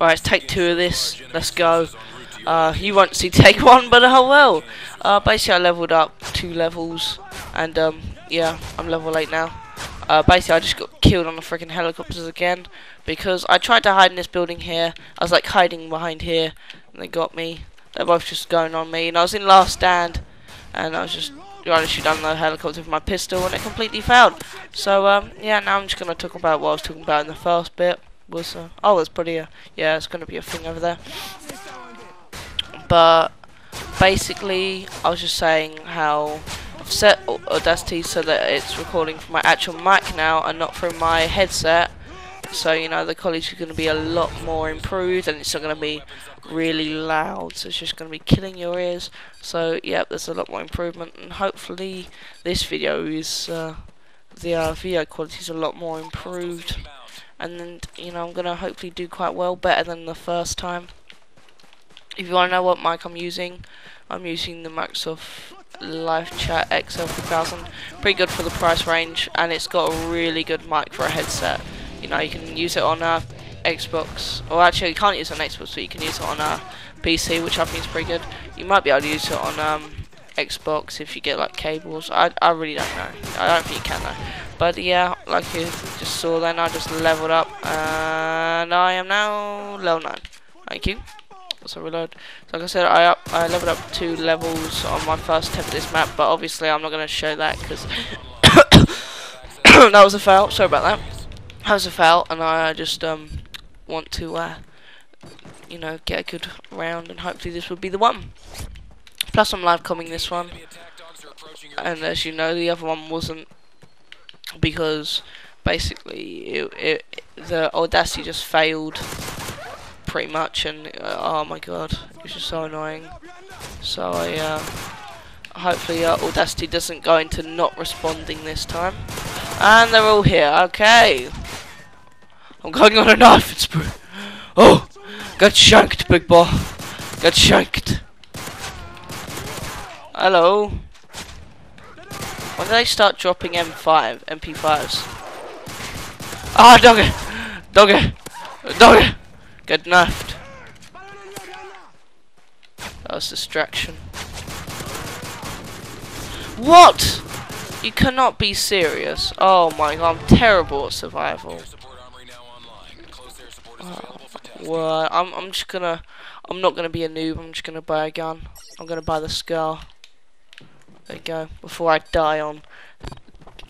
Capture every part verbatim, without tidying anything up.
Right, it's take two of this. Let's go. Uh, you won't see take one, but oh well. Uh, basically, I leveled up two levels, and um, yeah, I'm level eight now. Uh, basically, I just got killed on the freaking helicopters again because I tried to hide in this building here. I was like hiding behind here, and they got me. They're both just going on me, and I was in last stand, and I was just trying to shoot down the helicopter with my pistol, and it completely failed. So um, yeah, now I'm just gonna talk about what I was talking about in the first bit. Was uh, oh, there's probably a yeah, it's gonna be a thing over there. But basically, I was just saying how I've set Audacity so that it's recording from my actual mic now and not from my headset. So, you know, the quality is going to be a lot more improved and it's not going to be really loud. So it's just going to be killing your ears. So, yeah, there's a lot more improvement. And hopefully this video is, uh, the uh, video quality is a lot more improved. And, then, you know, I'm going to hopefully do quite well, better than the first time. If you want to know what mic I'm using, I'm using the Microsoft Live Chat X L three thousand. Pretty good for the price range, and it's got a really good mic for a headset. You know, you can use it on a Xbox, or actually you can't use it on Xbox, but you can use it on a P C, which I think is pretty good. You might be able to use it on um, Xbox if you get like cables. I, I really don't know. I don't think you can though. But yeah, like you just saw then, I just leveled up, and I am now level nine. Thank you. So reload. So like I said, I up, I leveled up two levels on my first attempt at this map, but obviously I'm not going to show that because that was a fail. Sorry about that. That was a fail, and I just um want to uh you know get a good round, and hopefully this will be the one. Plus I'm live coming this one, and as you know, the other one wasn't because basically it, it the Audacity just failed. Pretty much, and uh, oh my god, it's just so annoying. So I uh, hopefully uh, Audacity doesn't go into not responding this time. And they're all here. Okay, I'm going on a knife and spree. Oh, got shanked, big boy. Got shanked. Hello. When do they start dropping M five, M P fives? Ah, oh, doggy, doggy, doggy. Get knifed. That was distraction. What? You cannot be serious. Oh my god, I'm terrible at survival. Oh, well, I'm, I'm just gonna... I'm not gonna be a noob, I'm just gonna buy a gun. I'm gonna buy the SCAR. There you go. Before I die on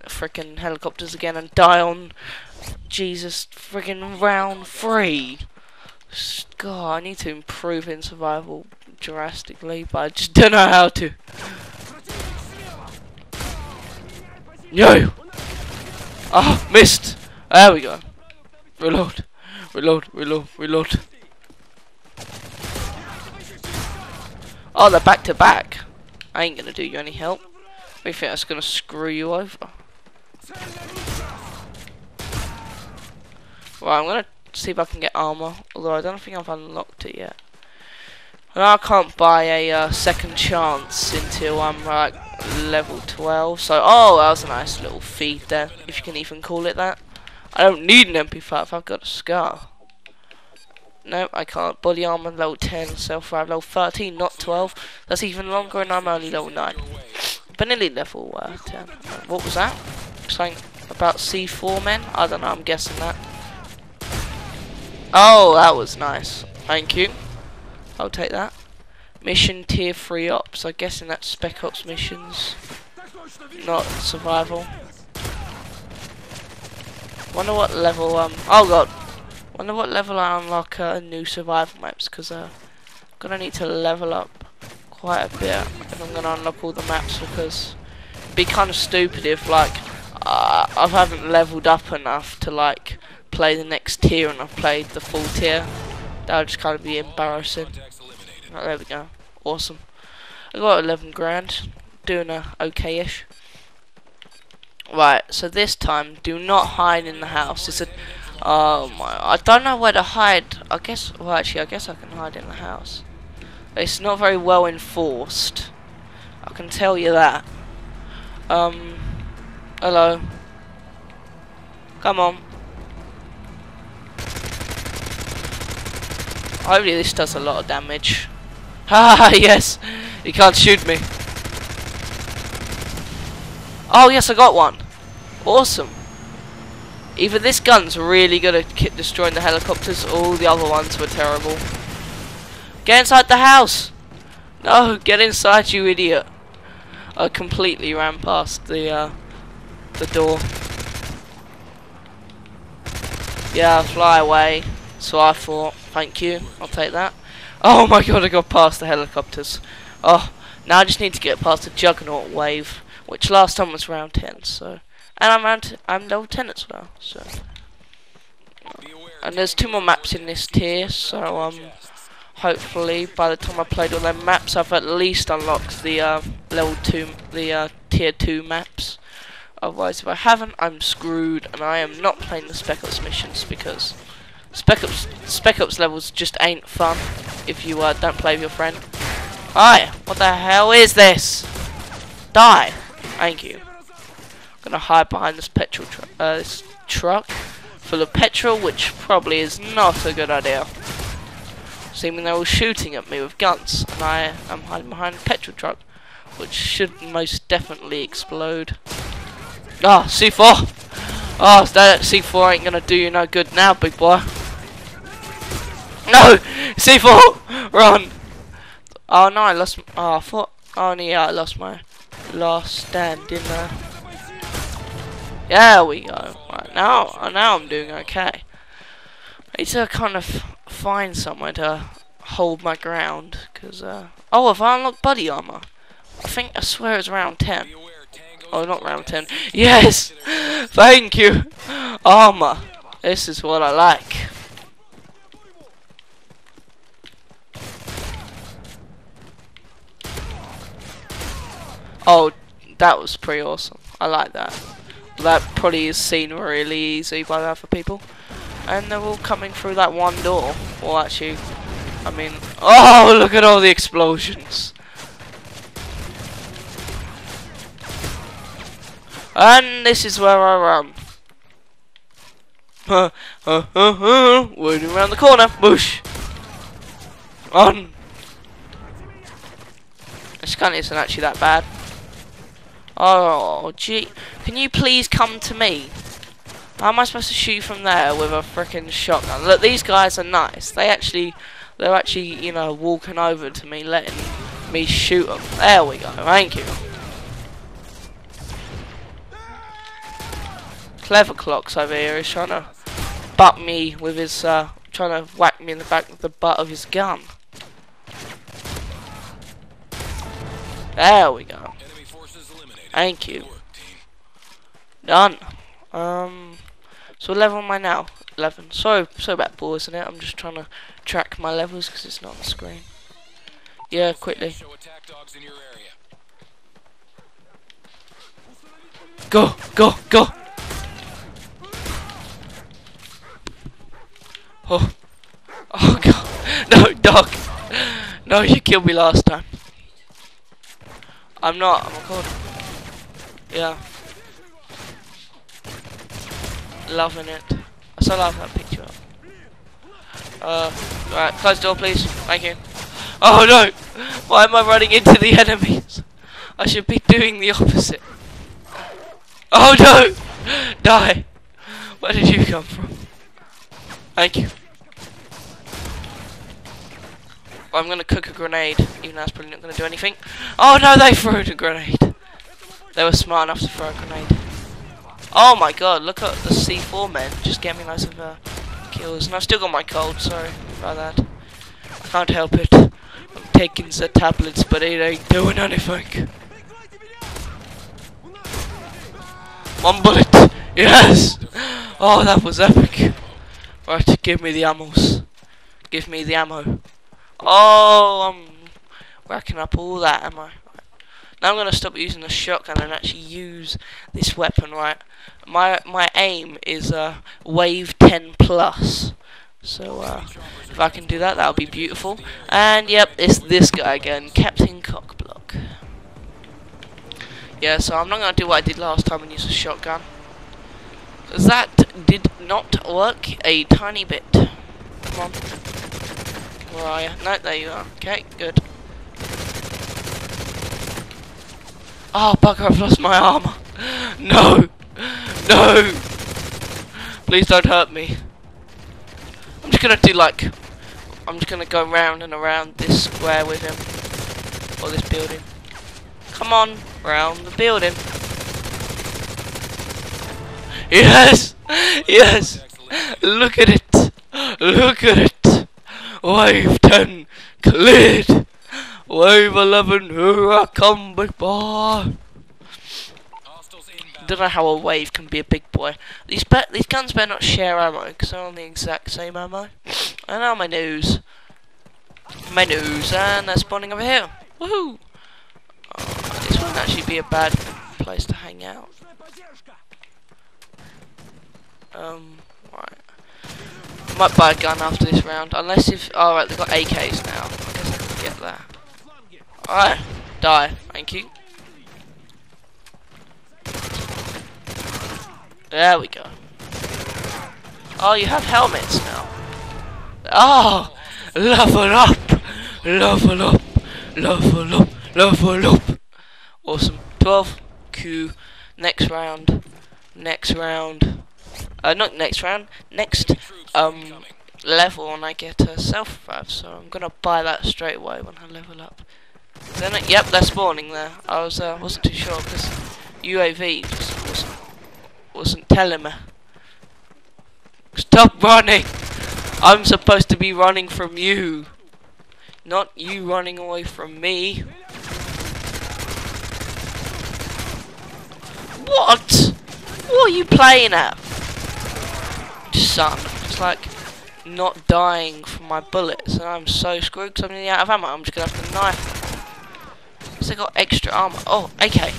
frickin' helicopters again and die on... Jesus, frickin' round three. God, I need to improve in survival drastically, but I just don't know how to. Yo! Ah, oh, missed! There we go. Reload, reload, reload, reload. Oh, they're back to back. I ain't gonna do you any help. We think that's gonna screw you over. Right, I'm gonna see if I can get armor, although I don't think I've unlocked it yet. And I can't buy a uh, second chance until I'm like level twelve. So, oh, that was a nice little feed there, if you can even call it that. I don't need an M P five. I've got a SCAR. No, I can't. Body armor level ten, self rev level thirteen, not twelve. That's even longer, and I'm only level nine. But nearly level uh, ten. What was that? Something about C four men? I don't know. I'm guessing that. Oh, that was nice. Thank you. I'll take that. Mission tier three ops. I'm guessing that's Spec Ops missions, not survival. Wonder what level um. Oh god. Wonder what level I unlock uh, new survival maps, because uh, I'm gonna need to level up quite a bit if I'm gonna unlock all the maps, because it'd be kind of stupid if like uh, I haven't leveled up enough to like play the next tier, and I've played the full tier. That would just kind of be embarrassing. Right, there we go. Awesome. I got eleven grand. Doing a okay-ish. Right, so this time, do not hide in the house. It's a... Oh my... I don't know where to hide. I guess... Well, actually, I guess I can hide in the house. It's not very well enforced. I can tell you that. Um... Hello. Come on. Probably this does a lot of damage. Ah, yes! You can't shoot me. Oh, yes, I got one. Awesome. Even this gun's really good at destroying the helicopters. All the other ones were terrible. Get inside the house! No, get inside, you idiot. I completely ran past the, uh, the door. Yeah, fly away. So I thought, thank you, I'll take that. Oh my god, I got past the helicopters. Oh, now I just need to get past the juggernaut wave, which last time was round ten, so. And I'm round t I'm level ten as well, so. And there's two more maps in this tier, so um, hopefully by the time I played all them maps, I've at least unlocked the uh, level two, the uh, tier two maps. Otherwise, if I haven't, I'm screwed, and I am not playing the Spec Ops missions because Spec Ops Spec Ops levels just ain't fun if you uh, don't play with your friend. Hi, what the hell is this? Die. Thank you. I'm gonna hide behind this petrol truck, uh, this truck full of petrol, which probably is not a good idea. Seeming they were shooting at me with guns, and I am hiding behind a petrol truck, which should most definitely explode. Ah, oh, C four! Oh, that C four ain't gonna do you no good now, big boy. No! C four! Run! Oh no, I lost. Oh, I thought. Oh no, yeah, I lost my last stand, didn't I? Yeah, we go. Right, now, now I'm doing okay. I need to kind of find somewhere to hold my ground, because, uh... oh, have I unlocked body armor? I think, I swear it's round ten. Oh, not round ten. Yes! Thank you! Armor. This is what I like. Oh, that was pretty awesome. I like that. That probably is seen really easy by the other people. And they're all coming through that one door. Well, actually, I mean... oh, look at all the explosions! And this is where I run. Uh, uh, uh, uh, waiting around the corner. Boosh! Run! This gun isn't actually that bad. Oh, gee. Can you please come to me? How am I supposed to shoot from there with a frickin' shotgun? Look, these guys are nice. They actually, they're actually, you know, walking over to me, letting me shoot them. There we go. Thank you. Clever Clocks over here is trying to butt me with his, uh, trying to whack me in the back with the butt of his gun. There we go. Thank you. Done. Um, so what level am I now? eleven. So, so bad, ball, isn't it? I'm just trying to track my levels because it's not on the screen. Yeah, quickly. Go, go, go. Oh, oh god. No, dog. No, you killed me last time. I'm not. I'm recording. Yeah. Loving it. I so love that picture up. Uh, right, close the door please. Thank you. Oh no! Why am I running into the enemies? I should be doing the opposite. Oh no! Die! Where did you come from? Thank you. I'm gonna cook a grenade, even though it's probably not gonna do anything. Oh no, they threw the grenade. They were smart enough to throw a grenade. Oh my god, look at the C four men, just getting me loads of uh, kills. And I've still got my cold, sorry about that. I can't help it. I'm taking the tablets, but it ain't doing anything. One bullet! Yes! Oh, that was epic. Right, give me the ammos. Give me the ammo. Oh, I'm racking up all that ammo. Right. Now I'm gonna stop using the shotgun and actually use this weapon. Right, my my aim is uh, wave ten plus. So uh, if I can do that, that'll be beautiful. And yep, it's this guy again, Captain Cockblock. Yeah, so I'm not gonna do what I did last time and use a shotgun. Cause that did not work a tiny bit. Come on. Where are you? No, there you are. Okay, good. Oh, bugger, I've lost my armor. No! No! Please don't hurt me. I'm just gonna do like... I'm just gonna go round and around this square with him. Or this building. Come on, round the building. Yes! Yes! Look at it! Look at it! Wave ten cleared! Wave eleven, here I come, big boy! Don't know how a wave can be a big boy. These be these guns better not share ammo, because they're on the exact same ammo. And now my news. My news, and they're spawning over here. Woohoo! Oh, this wouldn't actually be a bad place to hang out. Um, right. Might buy a gun after this round, unless if. Alright, they've got A Ks now. I guess I can get that. Alright, die. Thank you. There we go. Oh, you have helmets now. Oh! Level up! Level up! Level up! Level up! Awesome. twelve Q. Next round. Next round. Uh, not next round. Next, um, level, and I get a self-rev, so I'm gonna buy that straight away when I level up. Then it, yep, they're spawning there. I was, uh, wasn't too sure, because U A V just wasn't. Wasn't telling me. Stop running! I'm supposed to be running from you, not you running away from me. What? What are you playing at? Son, it's like not dying from my bullets, and I'm so screwed because I'm nearly out of ammo. I'm just gonna have to knife. Because they got extra armor. Oh, okay.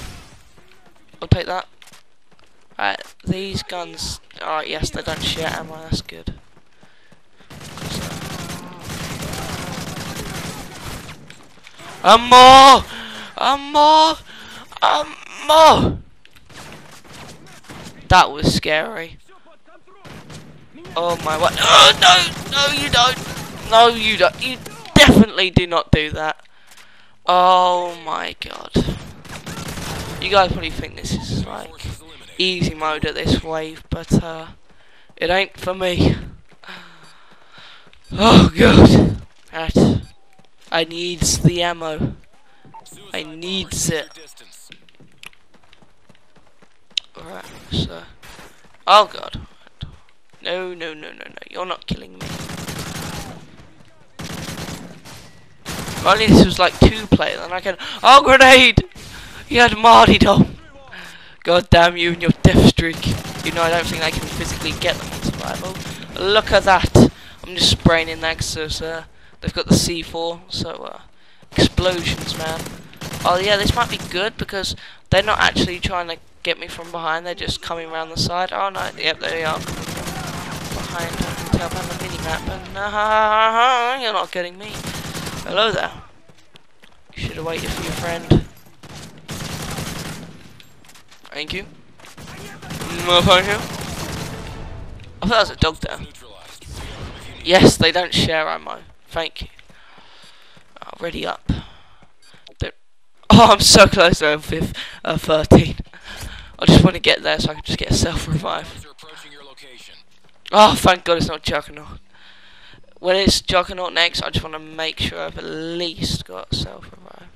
I'll take that. Right, these guns, alright, yes, they don't share ammo, that's good. And more! And more! And more! That was scary. Oh my word. Oh, no! No, you don't! No, you don't! You definitely do not do that. Oh my god. You guys probably think this is like... easy mode at this wave, but uh, it ain't for me. Oh god, that I needs the ammo. I needs it. Alright, so oh god, no, no, no, no, no, you're not killing me. If only this was like two-player, then I can. Oh grenade! You had Martyrdom. God damn you and your death streak. You know, I don't think I can physically get them on survival. Look at that. I'm just spraying in there because uh, they've got the C four, so uh, explosions, man. Oh yeah, this might be good because they're not actually trying to get me from behind, they're just coming around the side. Oh no, yep, there they are. Behind, I can tell by the mini-map, and uh, you're not getting me. Hello there. You should have waited for your friend. Thank you. No, thank you. I thought that was a dog there. Yes, they don't share ammo. Thank you. Oh, ready up. Don't. Oh, I'm so close to level uh, thirteen. I just want to get there so I can just get a self-revive. Oh, thank God it's not Juggernaut. When it's Juggernaut next, I just want to make sure I've at least got self-revive.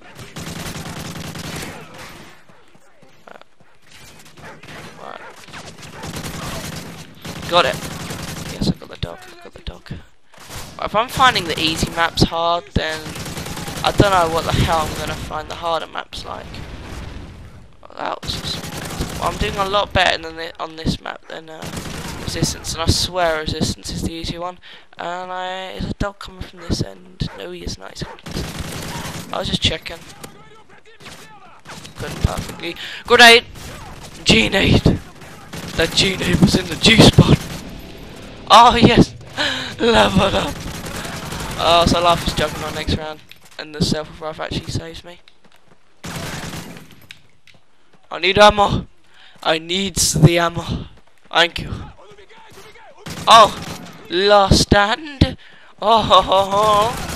Got it. Yes, I got the dog. I got the dog. If I'm finding the easy maps hard, then I don't know what the hell I'm gonna find the harder maps like. Well, that was just... well, I'm doing a lot better than the, on this map than uh, Resistance, and I swear Resistance is the easy one. And I is a dog coming from this end? No, he is not. He's coming from this end. I was just checking. Couldn't perfectly. Grenade. G-nade. That G-nade was in the G-spot. Oh yes, level up. Oh, so life is jumping on next round, and the self-revive actually saves me. I need ammo. I needs the ammo. Thank you. Oh, last stand. Oh ho ho ho!